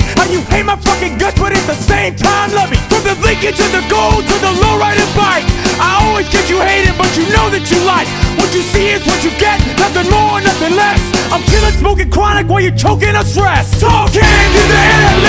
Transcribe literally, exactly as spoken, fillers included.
funny how you hate my fucking guts, but at the same time love me. From the leakage to the gold to the lowrider bike, I always get you hated, but you know that you like. What you see is what you get, nothing more, nothing less. I'm killing, smoking chronic while you're choking on stress. Talking to the enemy.